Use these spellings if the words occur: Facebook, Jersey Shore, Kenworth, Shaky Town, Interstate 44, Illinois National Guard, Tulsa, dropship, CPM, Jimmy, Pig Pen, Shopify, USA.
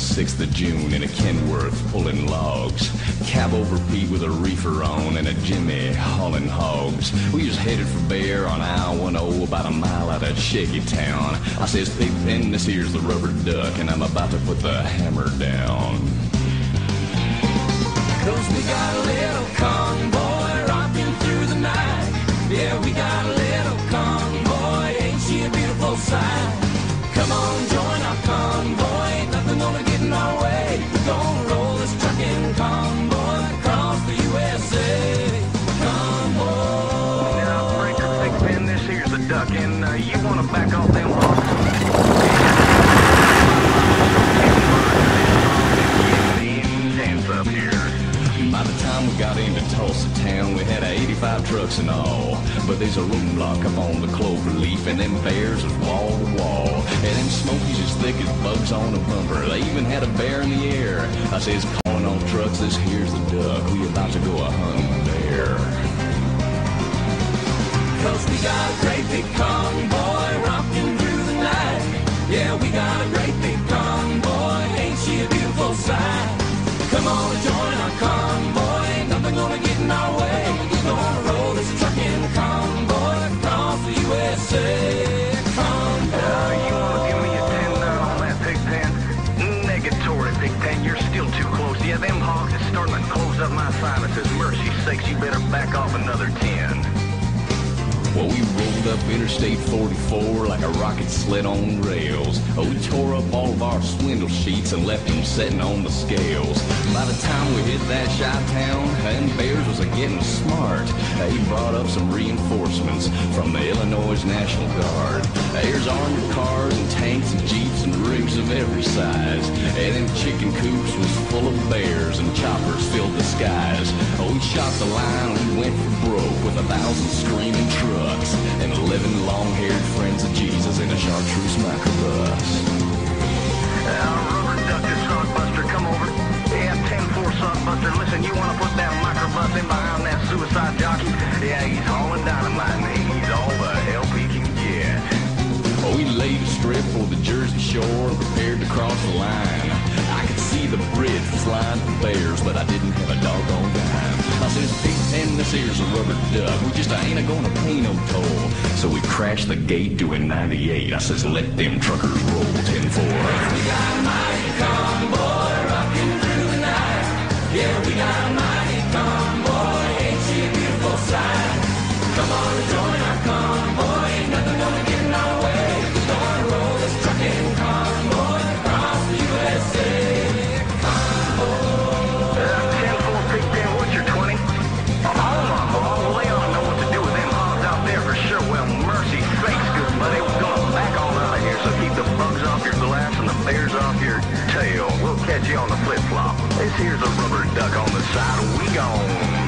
6th of June in a Kenworth pulling logs. Cab over Pete with a reefer on and a Jimmy hauling hogs. We was headed for Bear on I-10 about a mile out of Shaky Town. I says, Pig Pen, this here's the rubber duck and I'm about to put the hammer down. 'Cause we got a little convoy rocking through the night. Yeah, we got a little convoy, ain't she a beautiful sight? Come on, join our convoy, ain't nothing gonna get in our way. We're gonna roll this trucking convoy across the USA. Convoy. Now, Breaker, Pig Pen, this here's the duck, and you wanna back off them logs. By the time we got into Tulsa town, we had 85 trucks in all. But there's a room block up on the clover leaf, and them bears is wall to wall. And them smokies as thick as bugs on a bumper. They even had a bear in the air. I says, calling all trucks, this here's the duck. We about to go a-hunting bear. 'Cause we got a great big convoy rocking through the night. Yeah, we got a great big convoy. Ain't she a beautiful sight? Come on and join our convoy, ain't nothing gonna get in our way. We're gonna roll this trucking convoy across the USA. Convoy. You wanna give me a 10 on that, Pig Pen? Negatory, Pig Pen, you're still too close. Yeah, them hogs is starting to close up my sinuses. Mercy sakes, you better back off another 10. Well, we rolled up Interstate 44 like a rocket sled on rails. Oh, we tore up all of our swindle sheets and left them setting on the scales. By the time we hit that Chi-Town, and bears was a-getting smart. He brought up some reinforcements from the Illinois National Guard. There's armored cars and tanks and jeeps and rigs of every size. And them chicken coops was full of bears and choppers filled the skies. Oh, we shot the line and we went for broke with 1,000 screaming trucks. And 11 long-haired friends of Jesus in a chartreuse microbus. Rubber duck this sodbuster, come over. Yeah, 10-4 sodbuster, listen, you want to put that microbus in behind that suicide jockey? Yeah, he's hauling dynamite and he's all the help he can get. Oh, he laid a strip for the Jersey Shore and prepared to cross the line. I could see the bridge was lined with bears, but I didn't have a doggone dime. I says, Pig Pen, this here's a rubber duck. We just ain't gonna pay no toll. So we crashed the gate doing 98. I says, let them truckers roll 10-4. We got a mighty convoy rocking through the night. Yeah, we got a mighty convoy. Ain't she a beautiful sight? Come on and join our convoy. Ain't nothing gonna get in our way. We're gonna roll this trucking convoy across the USA. Catch you on the flip-flop. This here's a rubber duck on the side. We gone.